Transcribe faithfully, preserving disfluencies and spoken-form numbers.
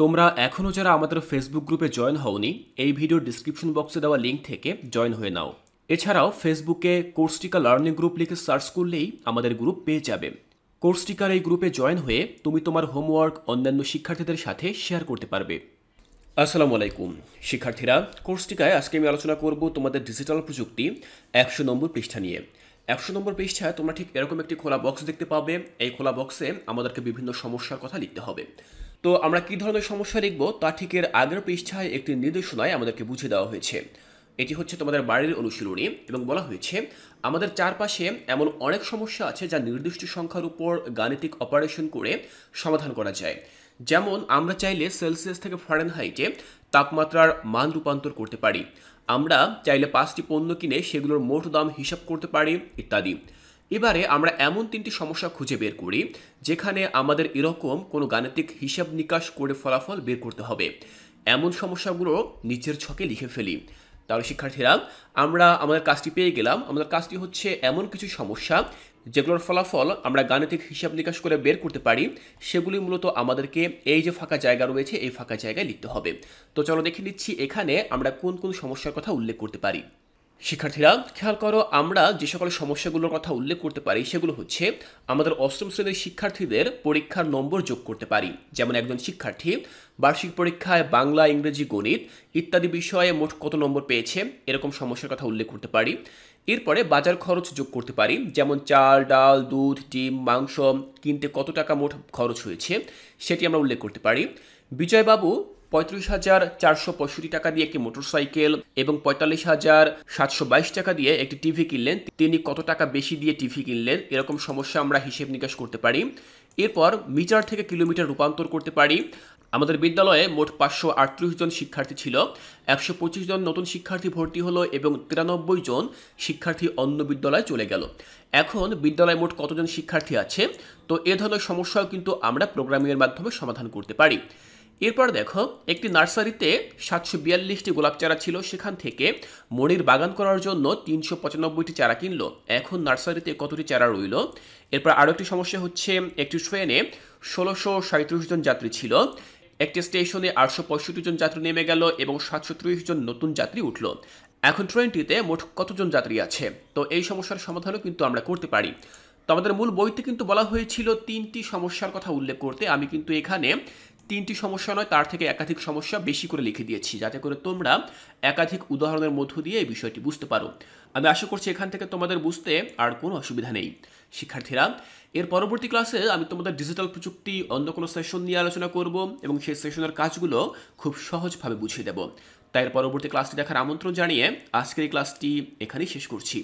তোমরা এখনও যারা আমাদের ফেসবুক গ্রুপে জয়েন হওনি, এই ভিডিওর ডিসক্রিপশন বক্সে দেওয়া লিঙ্ক থেকে জয়েন হয়ে নাও। এছাড়াও ফেসবুকে কোর্সটিকা লার্নিং গ্রুপ লিখে সার্চ করলেই আমাদের গ্রুপ পেয়ে যাবে। কোর্সটিকার এই গ্রুপে জয়েন হয়ে তুমি তোমার হোমওয়ার্ক অন্যান্য শিক্ষার্থীদের সাথে শেয়ার করতে পারবে। আসসালামু আলাইকুম শিক্ষার্থীরা, কোর্সটিকায় আজকে আমি আলোচনা করব তোমাদের ডিজিটাল প্রযুক্তি একশো নম্বর পৃষ্ঠা নিয়ে। একশো নম্বর পৃষ্ঠায় তোমরা ঠিক এরকম একটি খোলা বক্স দেখতে পাবে। এই খোলা বক্সে আমাদেরকে বিভিন্ন সমস্যার কথা লিখতে হবে। তো আমরা কী ধরনের সমস্যা লিখব তা ঠিক এর আগের পৃষ্ঠায় একটি নির্দেশনায় আমাদেরকে বুঝিয়ে দেওয়া হয়েছে। এটি হচ্ছে তোমাদের বাড়ির অনুশীলনী, এবং বলা হয়েছে আমাদের চারপাশে এমন অনেক সমস্যা আছে যা নির্দিষ্ট সংখ্যার উপর গাণিতিক অপারেশন করে সমাধান করা যায়। যেমন আমরা চাইলে সেলসিয়াস থেকে ফারেনহাইটে তাপমাত্রার মান রূপান্তর করতে পারি, আমরা চাইলে পাঁচটি পণ্য কিনে সেগুলোর মোট দাম হিসাব করতে পারি ইত্যাদি। এবারে আমরা এমন তিনটি সমস্যা খুঁজে বের করি যেখানে আমাদের এরকম কোনো গাণিতিক হিসাব নিকাশ করে ফলাফল বের করতে হবে। এমন সমস্যাগুলো নিচের ছকে লিখে ফেলি। তাহলে শিক্ষার্থীরা, আমরা আমাদের কাজটি পেয়ে গেলাম। আমাদের কাজটি হচ্ছে এমন কিছু সমস্যা যেগুলোর ফলাফল আমরা গাণিতিক হিসাব নিকাশ করে বের করতে পারি, সেগুলি মূলত আমাদেরকে এই যে ফাঁকা জায়গা রয়েছে এই ফাঁকা জায়গায় লিখতে হবে। তো চলো দেখে নিচ্ছি এখানে আমরা কোন কোন সমস্যার কথা উল্লেখ করতে পারি। শিক্ষার্থীরা খেয়াল করো, আমরা যে সকল সমস্যাগুলোর কথা উল্লেখ করতে পারি সেগুলো হচ্ছে আমাদের অষ্টম শ্রেণীর শিক্ষার্থীদের পরীক্ষার নম্বর যোগ করতে পারি। যেমন একজন শিক্ষার্থী বার্ষিক পরীক্ষায় বাংলা, ইংরেজি, গণিত ইত্যাদি বিষয়ে মোট কত নম্বর পেয়েছে, এরকম সমস্যার কথা উল্লেখ করতে পারি। এরপরে বাজার খরচ যোগ করতে পারি, যেমন চাল, ডাল, দুধ, ডিম, মাংস কিনতে কত টাকা মোট খরচ হয়েছে সেটি আমরা উল্লেখ করতে পারি। বিজয়বাবু পঁয়ত্রিশ হাজার চারশো পঁয়ষট্টি টাকা দিয়ে একটি মোটরসাইকেল এবং পঁয়তাল্লিশ হাজার সাতশো বাইশ টাকা দিয়ে একটি টিভি কিনলেন, তিনি কত টাকা বেশি দিয়ে টিভি কিনলেন, এরকম সমস্যা আমরা হিসেব নিকাশ করতে পারি। এরপর মিটার থেকে কিলোমিটার রূপান্তর করতে পারি। আমাদের বিদ্যালয়ে মোট পাঁচশো আটত্রিশ জন শিক্ষার্থী ছিল, একশো পঁচিশ জন নতুন শিক্ষার্থী ভর্তি হলো এবং তিরানব্বই জন শিক্ষার্থী অন্য বিদ্যালয়ে চলে গেল। এখন বিদ্যালয়ে মোট কতজন শিক্ষার্থী আছে? তো এ ধরনের সমস্যাও কিন্তু আমরা প্রোগ্রামিংয়ের মাধ্যমে সমাধান করতে পারি। এরপর দেখো, একটি নার্সারিতে সাতশো বিয়াল্লিশটি গোলাপ চারা ছিল, সেখান থেকে মনির বাগান করার জন্য তিনশো পঁচানব্বইটি চারা কিনলো, এখন নার্সারিতে কতটি চারা রইল? এরপর আরও একটি সমস্যা হচ্ছে একটি ট্রেনে ষোলোশো সাঁত্রিশ জন যাত্রী ছিল, একটি স্টেশনে আটশো পঁয়ষট্টি জন যাত্রী নেমে গেল এবং সাতশো ত্রিশ জন নতুন যাত্রী উঠল, এখন ট্রেনটিতে মোট কতজন যাত্রী আছে? তো এই সমস্যার সমাধানও কিন্তু আমরা করতে পারি। তো আমাদের মূল বইতে কিন্তু বলা হয়েছিল তিনটি সমস্যার কথা উল্লেখ করতে। আমি কিন্তু এখানে তিনটি সমস্যা নয়, তার থেকে একাধিক সমস্যা বেশি করে লিখে দিয়েছি, যাতে করে তোমরা একাধিক উদাহরণের মধ্য দিয়ে এই বিষয়টি বুঝতে পারো। আমি আশা করছি এখান থেকে তোমাদের বুঝতে আর কোনো অসুবিধা নেই। শিক্ষার্থীরা, এর পরবর্তী ক্লাসে আমি তোমাদের ডিজিটাল প্রযুক্তি অন্য কোনো সেশন নিয়ে আলোচনা করব এবং সেই সেশনের কাজগুলো খুব সহজভাবে বুঝিয়ে দেব। তাই এর পরবর্তী ক্লাসটি দেখার আমন্ত্রণ জানিয়ে আজকের এই ক্লাসটি এখানেই শেষ করছি।